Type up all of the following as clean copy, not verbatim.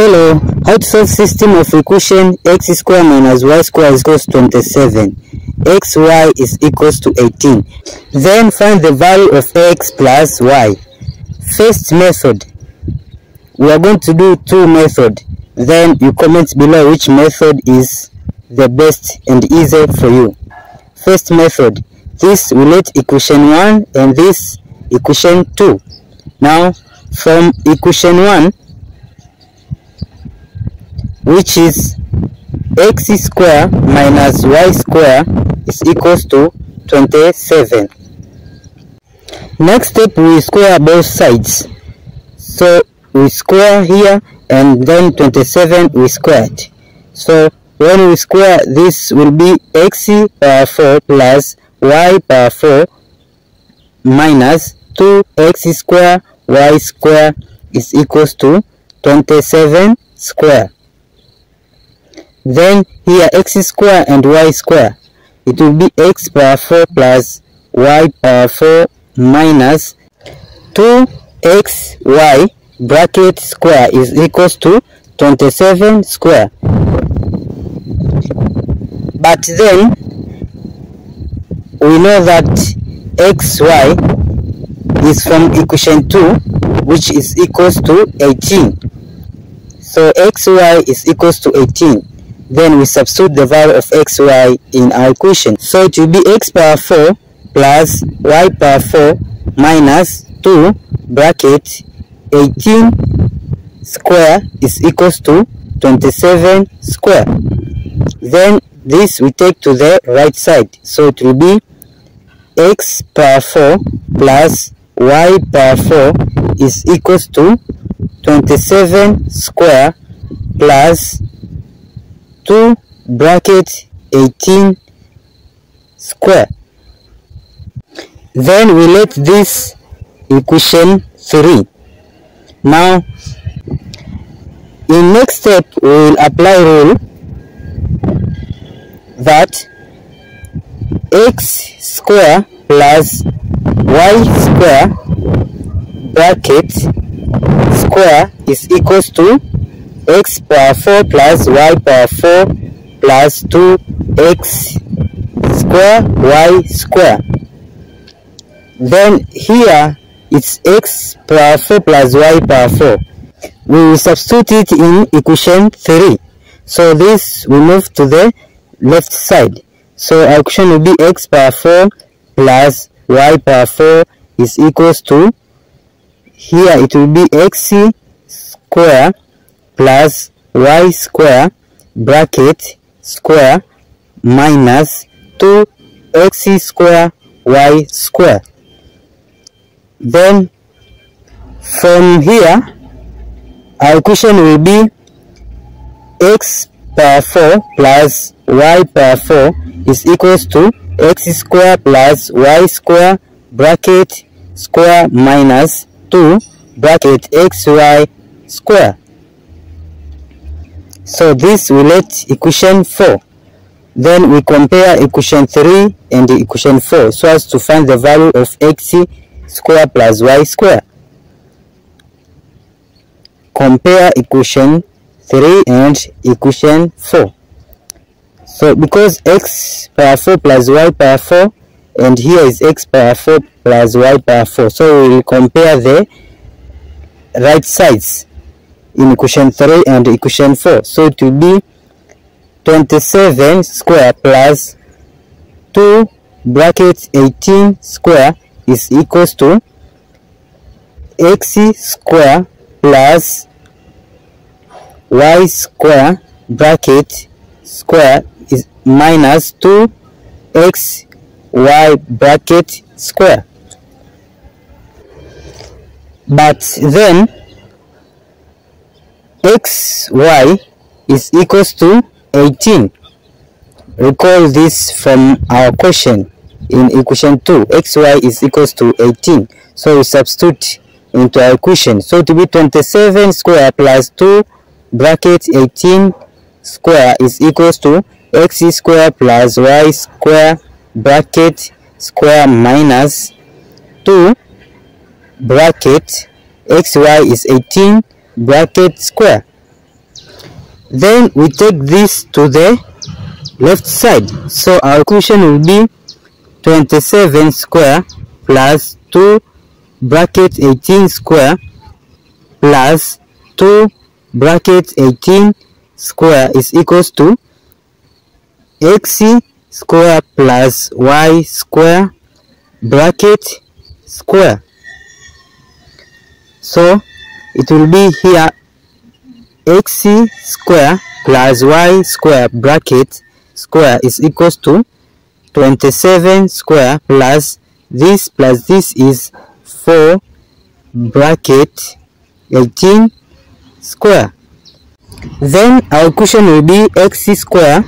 Hello, how to solve system of equation x square minus y square is equals to 27. xy is equals to 18. Then find the value of x plus y. First method, we are going to do two methods. Then you comment below which method is the best and easy for you. First method, this relate equation 1 and this equation 2. Now, from equation 1, which is x square minus y square is equals to 27. Next step, we square both sides. So we square here and then 27 we squared. So when we square, this will be x power 4 plus y power 4 minus 2x square y square is equals to 27 square. Then here x square and y square, it will be x power 4 plus y power 4 minus 2xy bracket square is equals to 27 square. But then we know that xy is from equation 2, which is equals to 18. So xy is equals to 18. Then we substitute the value of xy in our equation. So it will be x power 4 plus y power 4 minus 2 bracket 18 square is equals to 27 square. Then this we take to the right side. So it will be x power 4 plus y power 4 is equals to 27 square plus 2 bracket 18 square. Then we let this equation 3. Now in next step we will apply rule that x square plus y square bracket square is equals to x power 4 plus y power 4 plus 2x square y square. Then here it's x power 4 plus y power 4. We will substitute it in equation 3. So this we move to the left side. So our equation will be x power 4 plus y power 4 is equals to, here it will be x square plus y square bracket square minus 2x square y square. Then from here our equation will be x power 4 plus y power 4 is equals to x square plus y square bracket square minus 2 bracket xy square. So this relates equation 4. Then we compare equation 3 and equation 4 so as to find the value of x square plus y square. Compare equation 3 and equation 4. So because x power 4 plus y power 4 and here is x power 4 plus y power 4. So we will compare the right sides in equation 3 and equation 4. So it will be 27 square plus 2 bracket 18 square is equals to x square plus y square bracket square is minus 2x y bracket square. But then xy is equals to 18. Recall this from our question in equation 2. xy is equals to 18. So we substitute into our equation. So to be 27 square plus 2 bracket 18 square is equals to x square plus y square bracket square minus 2 bracket xy is 18 bracket square. Then we take this to the left side. So our equation will be 27 square plus 2 bracket 18 square plus 2 bracket 18 square is equals to x square plus y square bracket square. So it will be here x square plus y square bracket square is equals to 27 square plus this is 4 bracket 18 square. Then our equation will be x square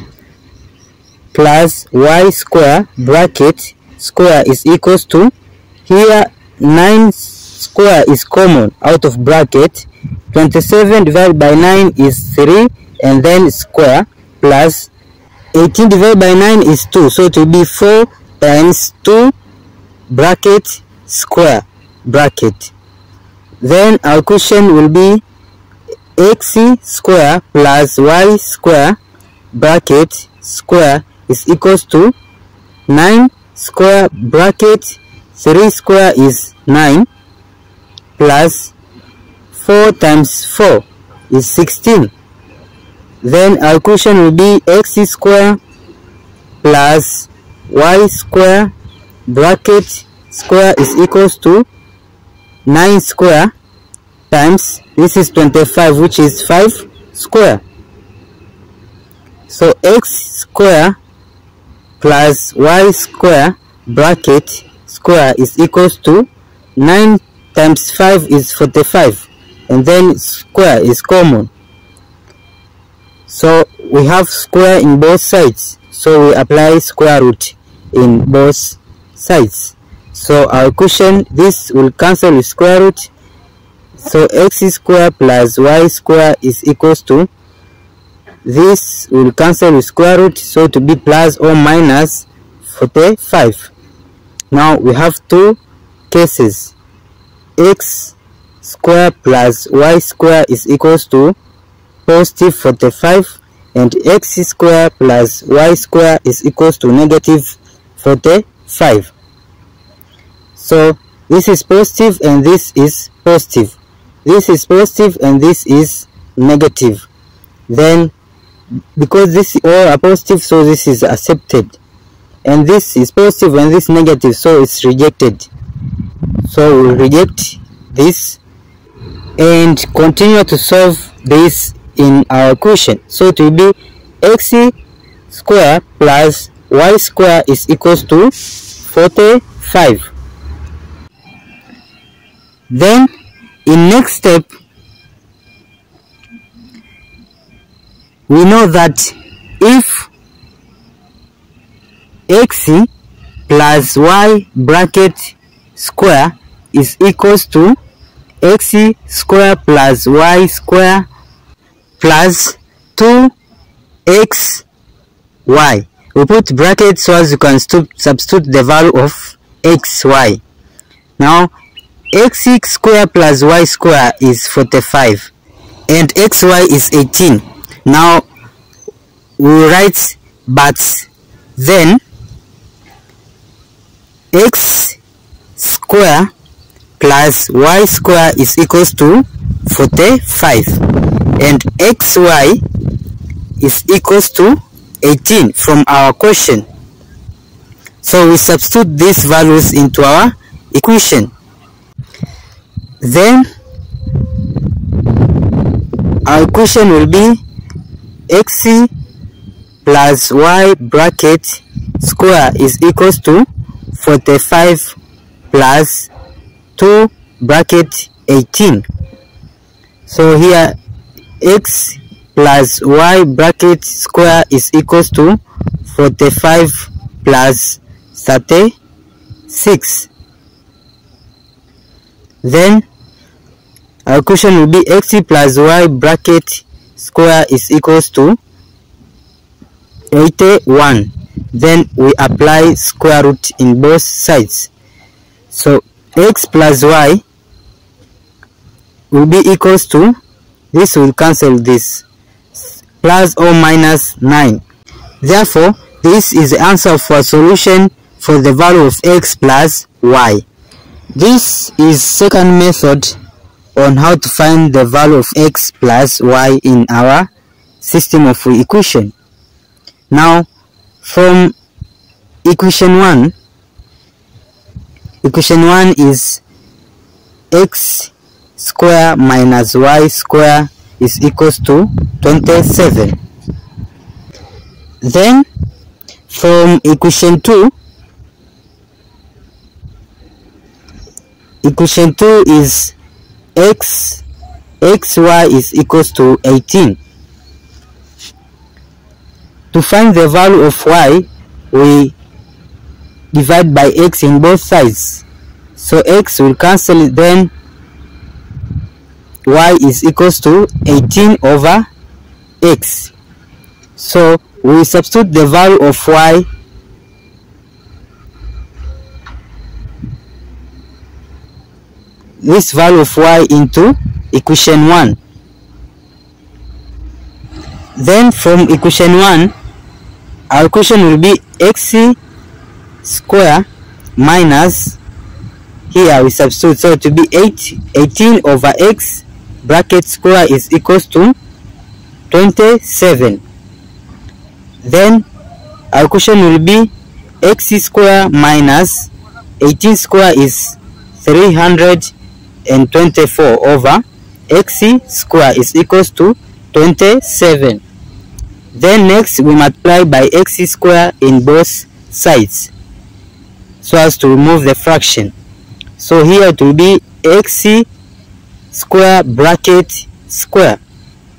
plus y square bracket square is equals to, here 9 square is common out of bracket, 27 divided by 9 is 3 and then square, plus 18 divided by 9 is 2, so it will be 4 times 2 bracket square bracket. Then our equation will be x square plus y square bracket square is equals to 9 square bracket 3 square is 9 plus 4 times 4 is 16. Then our equation will be x square plus y square bracket square is equals to 9 square times this is 25, which is 5 square. So x square plus y square bracket square is equals to 9 times 5 is 45 and then square is common, so we have square in both sides, so we apply square root in both sides. So our equation, this will cancel with square root, so x square plus y square is equals to, this will cancel with square root, so to be plus or minus 45. Now we have two cases, x square plus y square is equals to positive 45 and x square plus y square is equals to negative 45. So this is positive and this is positive, this is positive and this is negative. Then because this all are positive, so this is accepted, and this is positive and this negative, so it's rejected, so we'll reject this and continue to solve this in our equation. So it will be x square plus y square is equals to 45. Then in next step, we know that if x plus y bracket square is equals to x square plus y square plus 2xy, we put brackets so as you can substitute the value of xy. Now x square plus y square is 45 and xy is 18. Now we write, but then x square plus y square is equals to 45 and xy is equals to 18 from our equation, so we substitute these values into our equation. Then our equation will be x plus y bracket square is equals to 45 plus 2 bracket 18. So here x plus y bracket square is equals to 45 plus 36. Then our equation will be x plus y bracket square is equals to 81. Then we apply square root in both sides, so x plus y will be equals to, this will cancel this, plus or minus 9. Therefore, this is the answer for a solution for the value of x plus y. This is second method on how to find the value of x plus y in our system of equation. Now, from equation 1 is x square minus y square is equals to 27. Then from equation 2 is xy is equals to 18. To find the value of y, we divide by x in both sides, so x will cancel, then y is equals to 18 over x. So we substitute the value of y into equation 1. Then from equation 1, our equation will be x square minus, here we substitute, so to be 18 over x bracket square is equals to 27. Then our equation will be x square minus 18 square is 324 over x square is equals to 27. Then next we multiply by x square in both sides so as to remove the fraction. So here it will be x square bracket square.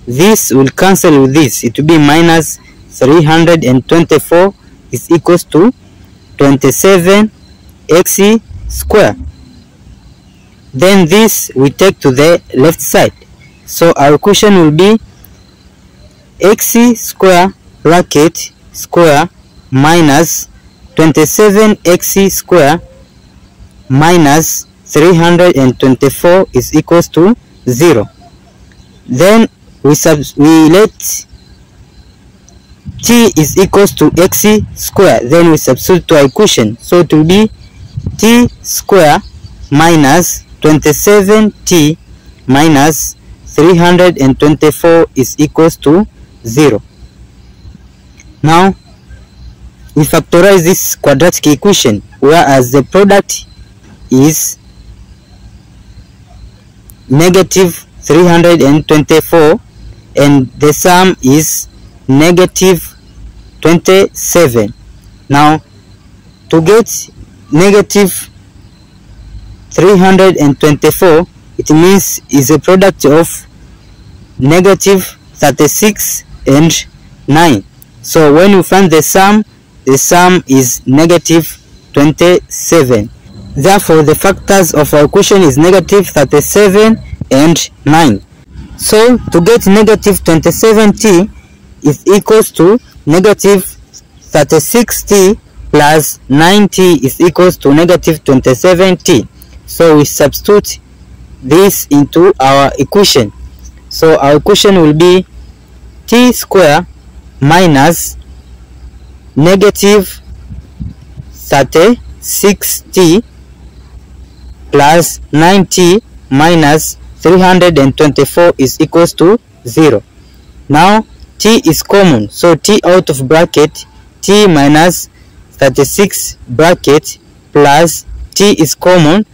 This will cancel with this. It will be minus 324 is equals to 27 x square. Then this we take to the left side. So our equation will be x square bracket square minus 27 x square minus 324 is equals to 0. Then we let t is equals to x square. Then we substitute to our equation. So it will be t square minus 27t minus 324 is equals to 0. Now we factorize this quadratic equation, whereas the product is negative 324 and the sum is negative 27. Now to get negative 324, it means is a product of negative 36 and 9. So when you find the sum is negative 27. Therefore, the factors of our equation is negative 37 and 9. So to get negative 27t is equals to negative 36t plus 9t is equals to negative 27t. So we substitute this into our equation. So our equation will be t square minus negative 36t plus 9t minus 324 is equals to 0. Now t is common, so t out of bracket, t minus 36 bracket plus t is common,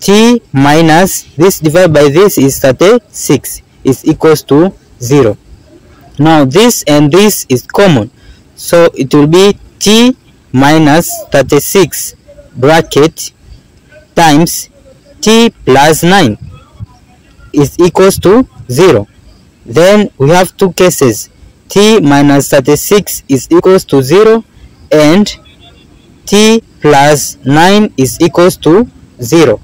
t minus this divided by this is 36 is equals to 0. Now this and this is common, so it will be t minus 36 bracket times t plus 9 is equals to 0. Then we have two cases, t minus 36 is equals to 0 and t plus 9 is equals to 0.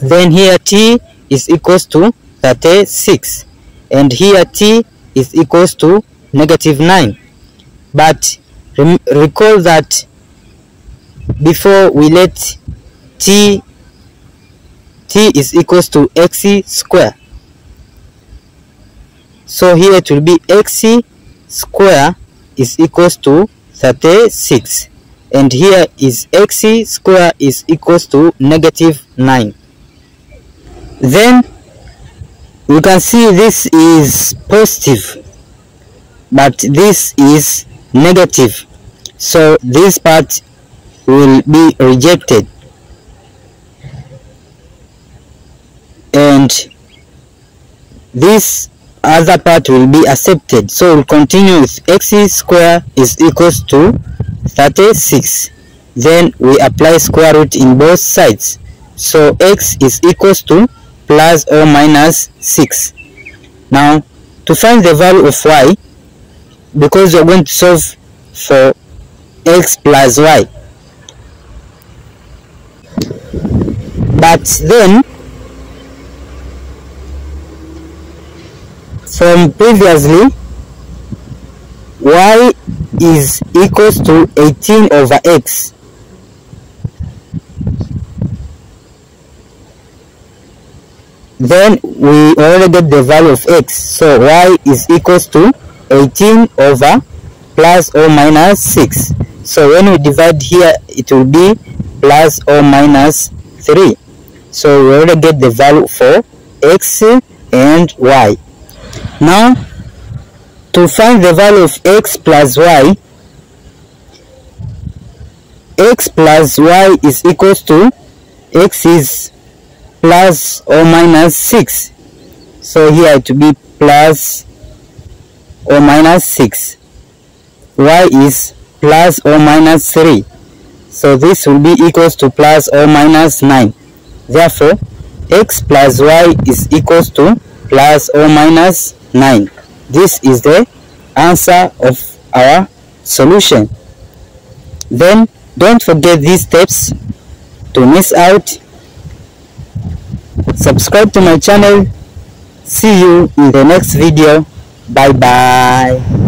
Then here t is equals to 36 and here t is equals to negative 9. But recall that before we let t is equals to x square. So here it will be xc square is equals to 36, and here is xc square is equals to -9. Then we can see this is positive, but this is negative, so this part will be rejected. And this other part will be accepted. So we'll continue with xc square is equals to 36. Then we apply square root in both sides. So x is equals to plus or minus 6. Now to find the value of y, because we're going to solve for x plus y. But then from previously, y is equals to 18/x. Then we already get the value of x. So y is equals to 18 plus or minus 6. So when we divide here, it will be plus or minus 3. So we already get the value for x and y. Now, to find the value of x plus y, x plus y is equals to x is plus or minus 6. So here it will be plus or minus 6. Y is plus or minus 3. So this will be equals to plus or minus 9. Therefore, x plus y is equals to plus or minus 9. This is the answer of our solution. Then don't forget these steps to miss out. Subscribe to my channel. See you in the next video. Bye bye.